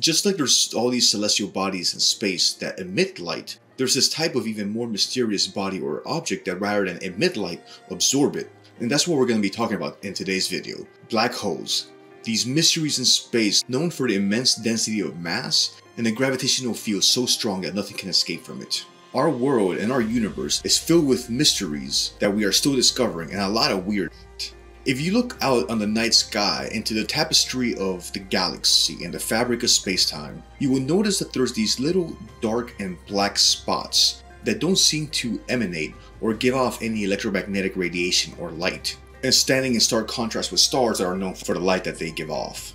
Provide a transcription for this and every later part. Just like there's all these celestial bodies in space that emit light, there's this type of even more mysterious body or object that rather than emit light, absorb it. And that's what we're going to be talking about in today's video. Black holes. These mysteries in space known for the immense density of mass and a gravitational field so strong that nothing can escape from it. Our world and our universe is filled with mysteries that we are still discovering and a lot of weird shit. If you look out on the night sky into the tapestry of the galaxy and the fabric of space-time, you will notice that there's these little dark and black spots that don't seem to emanate or give off any electromagnetic radiation or light, and standing in stark contrast with stars that are known for the light that they give off.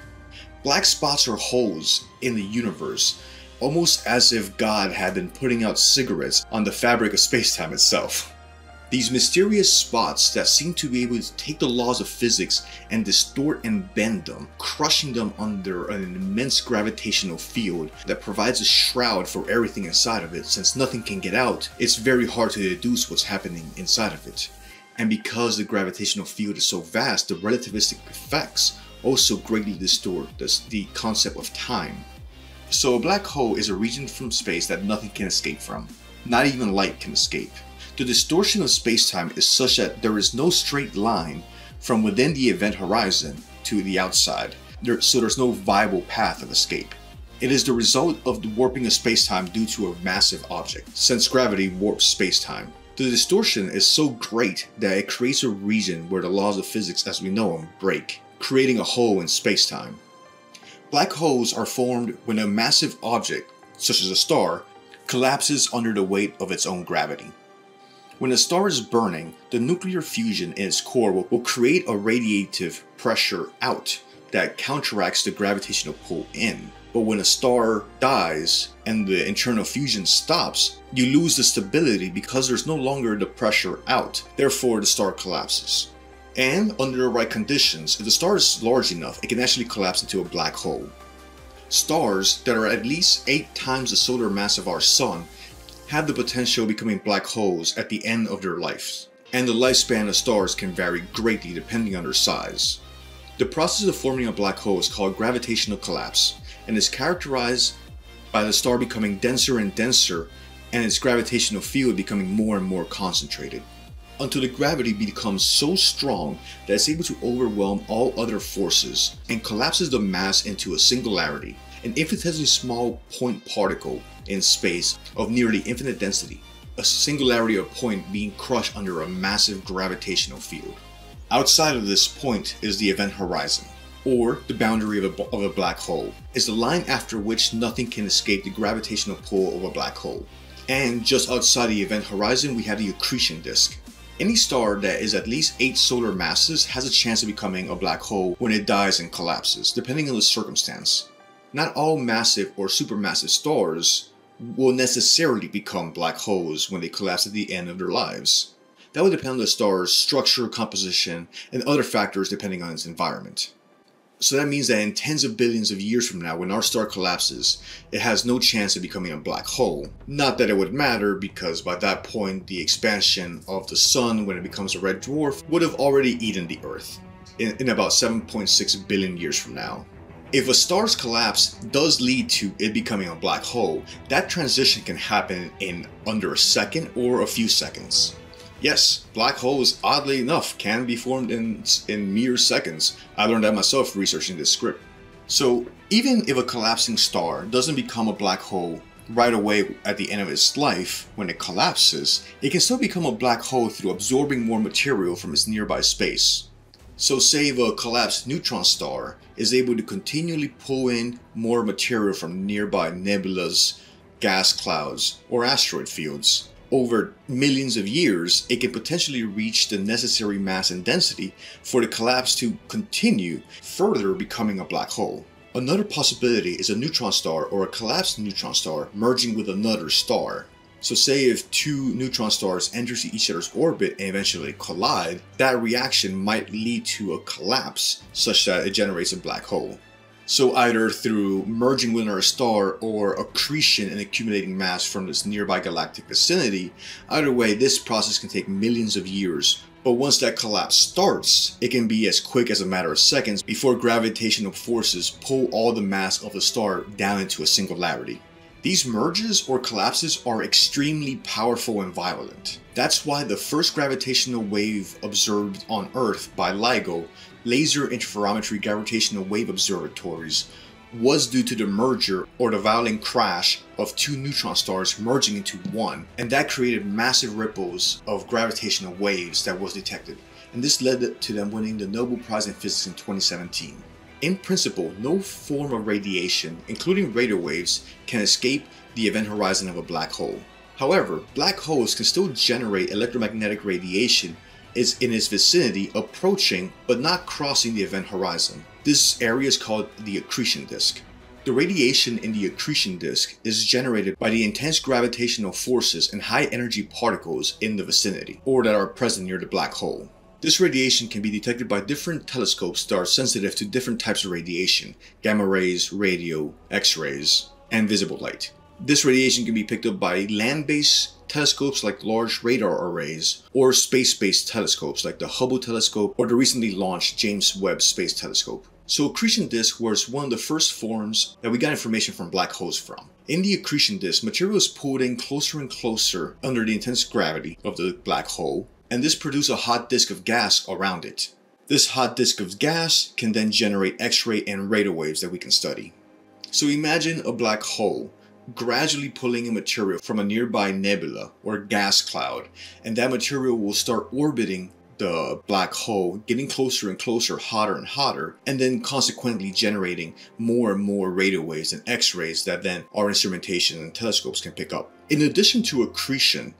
Black spots are holes in the universe, almost as if God had been putting out cigarettes on the fabric of space-time itself. These mysterious spots that seem to be able to take the laws of physics and distort and bend them, crushing them under an immense gravitational field that provides a shroud for everything inside of it. Since nothing can get out, it's very hard to deduce what's happening inside of it. And because the gravitational field is so vast, the relativistic effects also greatly distort the concept of time. So a black hole is a region from space that nothing can escape from. Not even light can escape. The distortion of space-time is such that there is no straight line from within the event horizon to the outside, so there's no viable path of escape. It is the result of the warping of space-time due to a massive object, since gravity warps space-time. The distortion is so great that it creates a region where the laws of physics as we know them break, creating a hole in space-time. Black holes are formed when a massive object, such as a star, collapses under the weight of its own gravity. When a star is burning, the nuclear fusion in its core will create a radiative pressure out that counteracts the gravitational pull in. But when a star dies and the internal fusion stops, you lose the stability because there's no longer the pressure out, therefore the star collapses. And under the right conditions, if the star is large enough, it can actually collapse into a black hole. Stars that are at least 8 times the solar mass of our sun have the potential of becoming black holes at the end of their lives. And the lifespan of stars can vary greatly depending on their size. The process of forming a black hole is called gravitational collapse and is characterized by the star becoming denser and denser and its gravitational field becoming more and more concentrated, until the gravity becomes so strong that it's able to overwhelm all other forces and collapses the mass into a singularity, an infinitesimally small point particle in space of nearly infinite density, a singularity or point being crushed under a massive gravitational field. Outside of this point is the event horizon, or the boundary of a black hole, is the line after which nothing can escape the gravitational pull of a black hole. And just outside the event horizon we have the accretion disk. Any star that is at least 8 solar masses has a chance of becoming a black hole when it dies and collapses, depending on the circumstance. Not all massive or supermassive stars will necessarily become black holes when they collapse at the end of their lives. That would depend on the star's structure, composition, and other factors depending on its environment. So that means that in tens of billions of years from now, when our star collapses, it has no chance of becoming a black hole. Not that it would matter, because by that point, the expansion of the sun when it becomes a red dwarf would have already eaten the Earth in about 7.6 billion years from now. If a star's collapse does lead to it becoming a black hole, that transition can happen in under a second or a few seconds. Yes, black holes, oddly enough, can be formed in mere seconds. I learned that myself researching this script. So even if a collapsing star doesn't become a black hole right away at the end of its life when it collapses, it can still become a black hole through absorbing more material from its nearby space. So say if a collapsed neutron star is able to continually pull in more material from nearby nebulas, gas clouds, or asteroid fields, over millions of years, it can potentially reach the necessary mass and density for the collapse to continue, further becoming a black hole. Another possibility is a neutron star or a collapsed neutron star merging with another star. So say if 2 neutron stars enter each other's orbit and eventually collide, that reaction might lead to a collapse such that it generates a black hole. So either through merging with another star or accretion and accumulating mass from this nearby galactic vicinity, either way this process can take millions of years But once that collapse starts, it can be as quick as a matter of seconds before gravitational forces pull all the mass of the star down into a singularity. These merges or collapses are extremely powerful and violent. That's why the first gravitational wave observed on Earth by LIGO, Laser Interferometry Gravitational Wave Observatories, was due to the merger or the violent crash of two neutron stars merging into one, and that created massive ripples of gravitational waves that was detected, and this led to them winning the Nobel Prize in Physics in 2017. In principle, no form of radiation, including radio waves, can escape the event horizon of a black hole. However, black holes can still generate electromagnetic radiation is in its vicinity, approaching but not crossing the event horizon. This area is called the accretion disk. The radiation in the accretion disk is generated by the intense gravitational forces and high energy particles in the vicinity, or that are present near the black hole. This radiation can be detected by different telescopes that are sensitive to different types of radiation: gamma rays, radio, X-rays, and visible light. This radiation can be picked up by land-based telescopes like large radar arrays, or space-based telescopes like the Hubble telescope or the recently launched James Webb Space Telescope. So accretion disk was one of the first forms that we got information from black holes from. In the accretion disk, material is pulled in closer and closer under the intense gravity of the black hole, and this produces a hot disk of gas around it. This hot disk of gas can then generate X-ray and radar waves that we can study. So imagine a black hole gradually pulling in material from a nearby nebula or gas cloud, and that material will start orbiting the black hole, getting closer and closer, hotter and hotter, and then consequently generating more and more radio waves and X-rays that then our instrumentation and telescopes can pick up. In addition to accretion,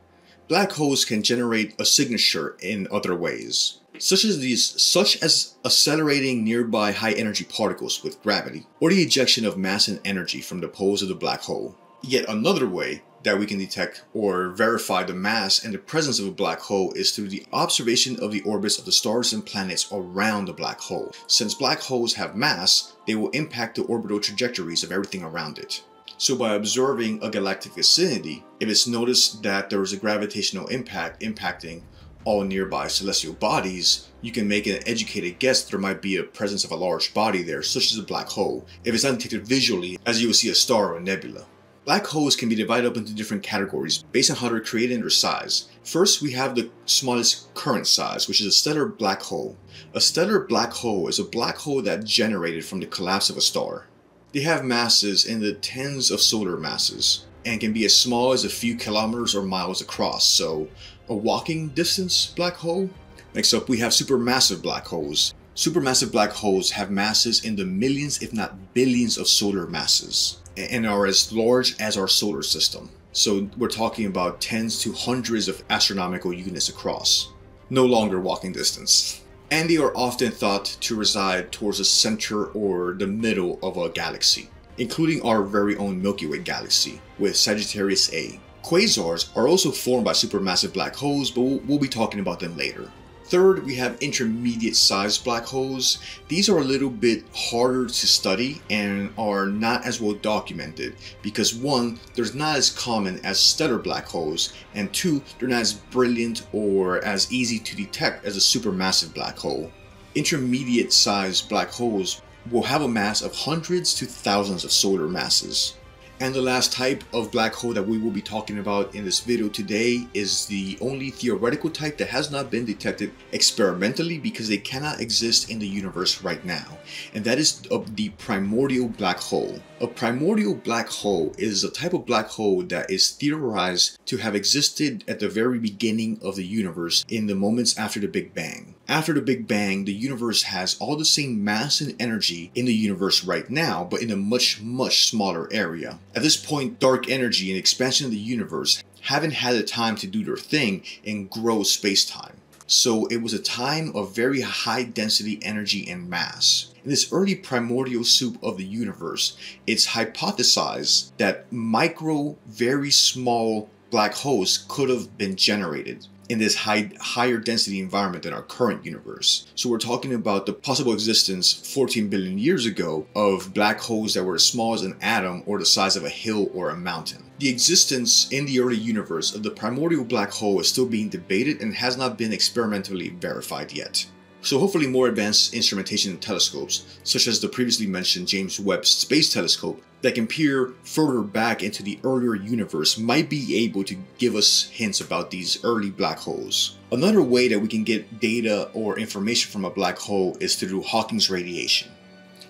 black holes can generate a signature in other ways, such as accelerating nearby high energy particles with gravity, or the ejection of mass and energy from the poles of the black hole. Yet another way that we can detect or verify the mass and the presence of a black hole is through the observation of the orbits of the stars and planets around the black hole. Since black holes have mass, they will impact the orbital trajectories of everything around it. So by observing a galactic vicinity, if it's noticed that there is a gravitational impact impacting all nearby celestial bodies, you can make an educated guess that there might be a presence of a large body there, such as a black hole, if it's not detected visually, as you will see a star or a nebula. Black holes can be divided up into different categories based on how they're created and their size. First, we have the smallest current size, which is a stellar black hole. A stellar black hole is a black hole that generated from the collapse of a star. They have masses in the tens of solar masses, and can be as small as a few kilometers or miles across, so a walking distance black hole? Next up, we have supermassive black holes. Supermassive black holes have masses in the millions, if not billions, of solar masses, and are as large as our solar system. So we're talking about tens to hundreds of astronomical units across. No longer walking distance. And they are often thought to reside towards the center or the middle of a galaxy, including our very own Milky Way galaxy with Sagittarius A. Quasars are also formed by supermassive black holes, but we'll be talking about them later. Third, we have intermediate-sized black holes. These are a little bit harder to study and are not as well documented because, one, they're not as common as stellar black holes, and two, they're not as brilliant or as easy to detect as a supermassive black hole. Intermediate-sized black holes will have a mass of hundreds to thousands of solar masses. And the last type of black hole that we will be talking about in this video today is the only theoretical type that has not been detected experimentally because they cannot exist in the universe right now, and that is the primordial black hole. A primordial black hole is a type of black hole that is theorized to have existed at the very beginning of the universe in the moments after the Big Bang. After the Big Bang, the universe has all the same mass and energy in the universe right now, but in a much, much smaller area. At this point, dark energy and expansion of the universe haven't had the time to do their thing and grow space-time. So it was a time of very high density energy and mass. In this early primordial soup of the universe, it's hypothesized that micro, very small black holes could have been generated. in this higher density environment than our current universe. So we're talking about the possible existence 14 billion years ago of black holes that were as small as an atom or the size of a hill or a mountain. The existence in the early universe of the primordial black hole is still being debated and has not been experimentally verified yet. So hopefully more advanced instrumentation and telescopes, such as the previously mentioned James Webb Space Telescope, that can peer further back into the earlier universe might be able to give us hints about these early black holes. Another way that we can get data or information from a black hole is through Hawking's radiation.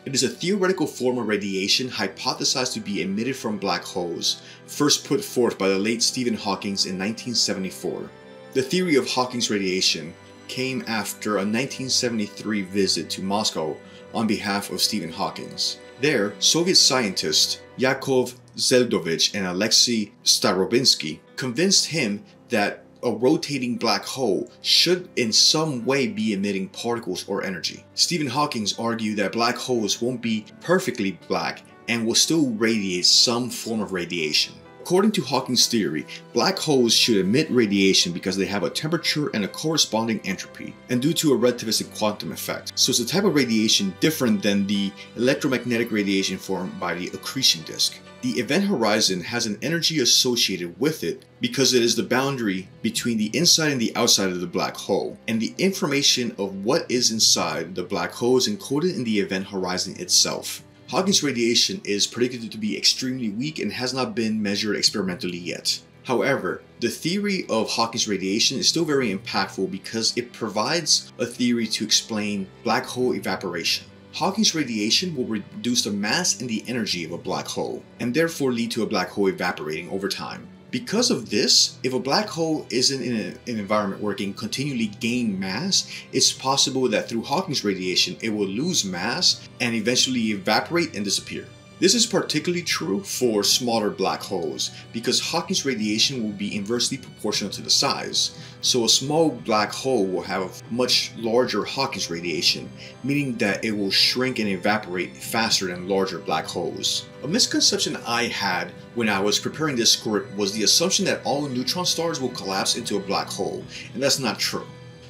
It is a theoretical form of radiation hypothesized to be emitted from black holes, first put forth by the late Stephen Hawking in 1974. The theory of Hawking's radiation came after a 1973 visit to Moscow on behalf of Stephen Hawking. There, Soviet scientists Yakov Zeldovich and Alexei Starobinsky convinced him that a rotating black hole should in some way be emitting particles or energy. Stephen Hawking argued that black holes won't be perfectly black and will still radiate some form of radiation. According to Hawking's theory, black holes should emit radiation because they have a temperature and a corresponding entropy, and due to a relativistic quantum effect. So it's a type of radiation different than the electromagnetic radiation formed by the accretion disk. The event horizon has an energy associated with it because it is the boundary between the inside and the outside of the black hole, and the information of what is inside the black hole is encoded in the event horizon itself. Hawking's radiation is predicted to be extremely weak and has not been measured experimentally yet. However, the theory of Hawking's radiation is still very impactful because it provides a theory to explain black hole evaporation. Hawking's radiation will reduce the mass and the energy of a black hole, and therefore lead to a black hole evaporating over time. Because of this, if a black hole isn't in an environment where it can continually gain mass, it's possible that through Hawking's radiation, it will lose mass and eventually evaporate and disappear. This is particularly true for smaller black holes because Hawking's radiation will be inversely proportional to the size. So a small black hole will have much larger Hawking's radiation, meaning that it will shrink and evaporate faster than larger black holes. A misconception I had when I was preparing this script was the assumption that all neutron stars will collapse into a black hole, and that's not true.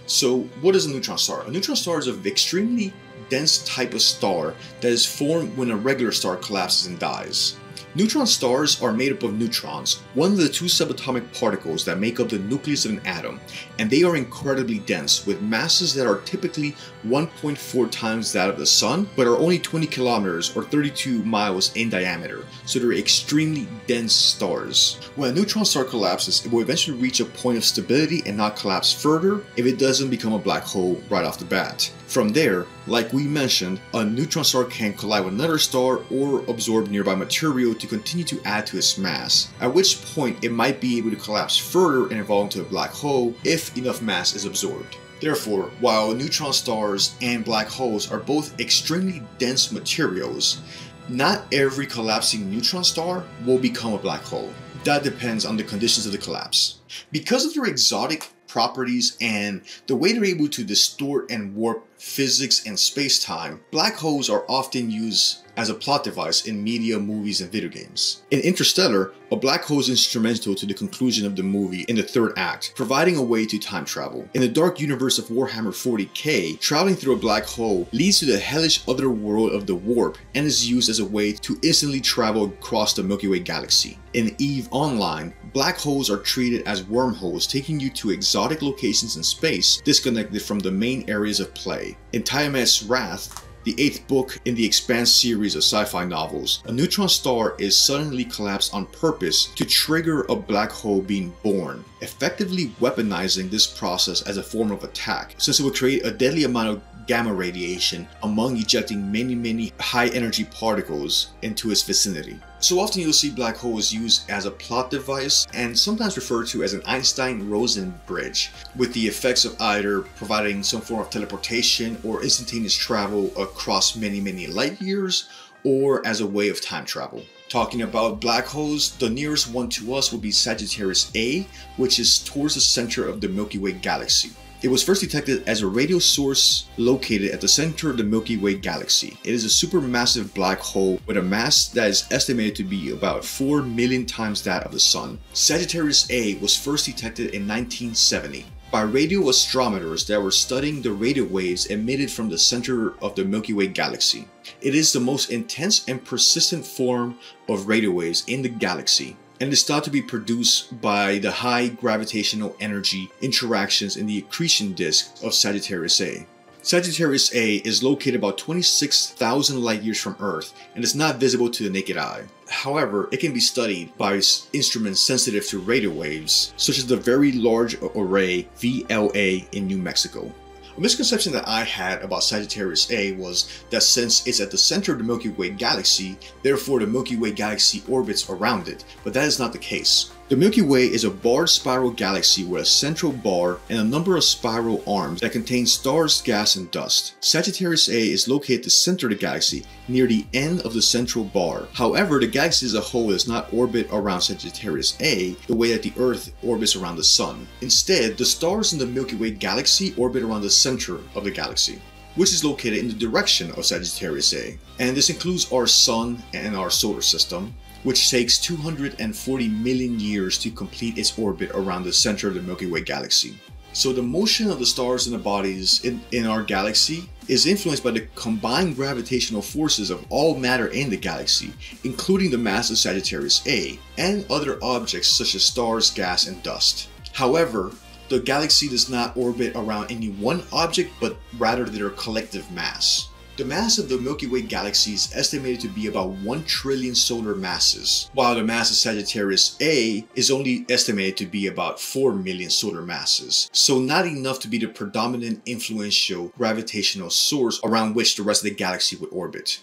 So what is a neutron star? A neutron star is an extremely dense type of star that is formed when a regular star collapses and dies. Neutron stars are made up of neutrons, one of the two subatomic particles that make up the nucleus of an atom, and they are incredibly dense with masses that are typically 1.4 times that of the Sun, but are only 20 kilometers or 32 miles in diameter, so they're extremely dense stars. When a neutron star collapses, it will eventually reach a point of stability and not collapse further if it doesn't become a black hole right off the bat. From there, like we mentioned, a neutron star can collide with another star or absorb nearby material to continue to add to its mass, at which point it might be able to collapse further and evolve into a black hole if enough mass is absorbed. Therefore, while neutron stars and black holes are both extremely dense materials, not every collapsing neutron star will become a black hole. That depends on the conditions of the collapse. Because of their exotic properties and the way they're able to distort and warp physics and space-time, black holes are often used as a plot device in media, movies, and video games. In Interstellar, a black hole is instrumental to the conclusion of the movie in the third act, providing a way to time travel. In the dark universe of Warhammer 40K, traveling through a black hole leads to the hellish other world of the warp and is used as a way to instantly travel across the Milky Way galaxy. In Eve Online, black holes are treated as wormholes, taking you to exotic locations in space, disconnected from the main areas of play. In Tiamat's Wrath, the eighth book in the Expanse series of sci-fi novels, a neutron star is suddenly collapsed on purpose to trigger a black hole being born, effectively weaponizing this process as a form of attack, since it would create a deadly amount of gamma radiation among ejecting many high-energy particles into its vicinity. So often you'll see black holes used as a plot device and sometimes referred to as an Einstein-Rosen bridge, with the effects of either providing some form of teleportation or instantaneous travel across many light years, or as a way of time travel. Talking about black holes, the nearest one to us would be Sagittarius A, which is towards the center of the Milky Way galaxy. It was first detected as a radio source located at the center of the Milky Way galaxy. It is a supermassive black hole with a mass that is estimated to be about 4 million times that of the Sun. Sagittarius A was first detected in 1970. by radio astronomers that were studying the radio waves emitted from the center of the Milky Way galaxy. It is the most intense and persistent form of radio waves in the galaxy, and is thought to be produced by the high gravitational energy interactions in the accretion disk of Sagittarius A. Sagittarius A is located about 26,000 light-years from Earth and is not visible to the naked eye. However, it can be studied by instruments sensitive to radio waves, such as the Very Large Array VLA in New Mexico. A misconception that I had about Sagittarius A was that since it's at the center of the Milky Way galaxy, therefore the Milky Way galaxy orbits around it, but that is not the case. The Milky Way is a barred spiral galaxy with a central bar and a number of spiral arms that contain stars, gas, and dust. Sagittarius A is located at the center of the galaxy, near the end of the central bar. However, the galaxy as a whole does not orbit around Sagittarius A the way that the Earth orbits around the Sun. Instead, the stars in the Milky Way galaxy orbit around the center of the galaxy, which is located in the direction of Sagittarius A. And this includes our Sun and our solar system, which takes 240 million years to complete its orbit around the center of the Milky Way galaxy. So the motion of the stars and the bodies in our galaxy is influenced by the combined gravitational forces of all matter in the galaxy, including the mass of Sagittarius A and other objects such as stars, gas, and dust. However, the galaxy does not orbit around any one object, but rather their collective mass. The mass of the Milky Way galaxy is estimated to be about 1 trillion solar masses, while the mass of Sagittarius A is only estimated to be about 4 million solar masses, so not enough to be the predominant influential gravitational source around which the rest of the galaxy would orbit.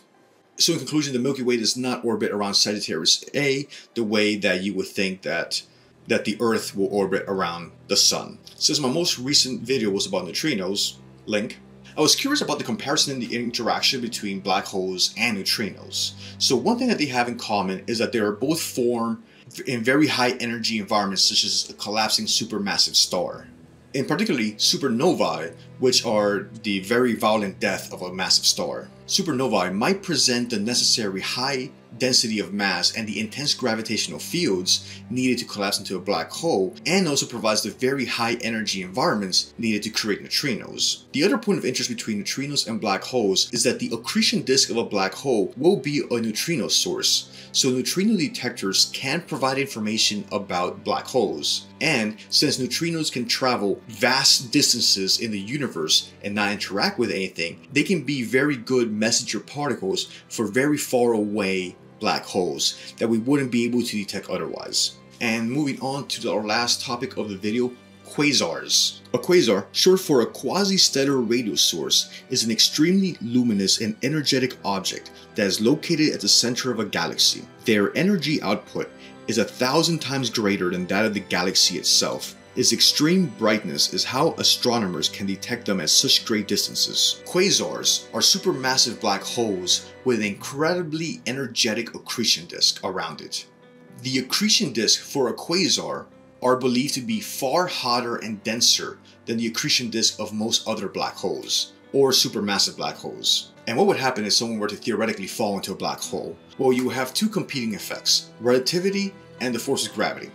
So in conclusion, the Milky Way does not orbit around Sagittarius A the way that you would think that the Earth will orbit around the Sun. Since my most recent video was about neutrinos, link, I was curious about the comparison and the interaction between black holes and neutrinos. So one thing that they have in common is that they are both formed in very high energy environments such as a collapsing supermassive star. In particular, supernovae, which are the very violent death of a massive star. Supernovae might present the necessary high density of mass and the intense gravitational fields needed to collapse into a black hole, and also provides the very high energy environments needed to create neutrinos. The other point of interest between neutrinos and black holes is that the accretion disk of a black hole will be a neutrino source, so neutrino detectors can provide information about black holes. And since neutrinos can travel vast distances in the universe and not interact with anything, they can be very good messenger particles for very far away black holes that we wouldn't be able to detect otherwise. And moving on to our last topic of the video, quasars. A quasar, short for a quasi-stellar radio source, is an extremely luminous and energetic object that is located at the center of a galaxy. Their energy output is 1,000 times greater than that of the galaxy itself. Its extreme brightness is how astronomers can detect them at such great distances. Quasars are supermassive black holes with an incredibly energetic accretion disk around it. The accretion disk for a quasar are believed to be far hotter and denser than the accretion disk of most other black holes, or supermassive black holes. And what would happen if someone were to theoretically fall into a black hole? Well, you have two competing effects, relativity and the force of gravity.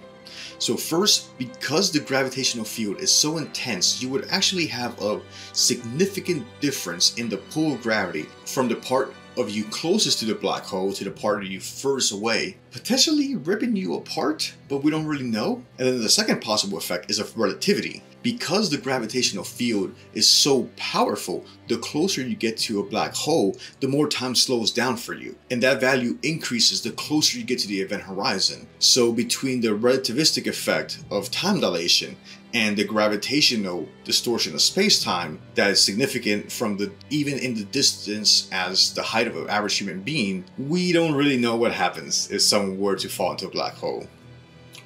So first, because the gravitational field is so intense, you would actually have a significant difference in the pull of gravity from the part of you closest to the black hole to the part of you furthest away, potentially ripping you apart, but we don't really know. And then the second possible effect is of relativity. Because the gravitational field is so powerful, the closer you get to a black hole, the more time slows down for you. And that value increases the closer you get to the event horizon. So between the relativistic effect of time dilation and the gravitational distortion of space-time that is significant from even in the distance as the height of an average human being, we don't really know what happens if someone were to fall into a black hole.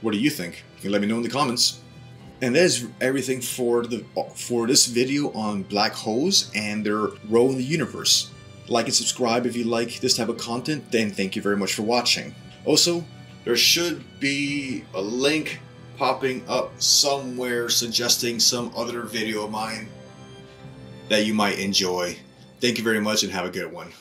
What do you think? You can let me know in the comments. And that is everything for this video on black holes and their role in the universe. Like and subscribe if you like this type of content, then thank you very much for watching. Also, there should be a link popping up somewhere suggesting some other video of mine that you might enjoy. Thank you very much and have a good one.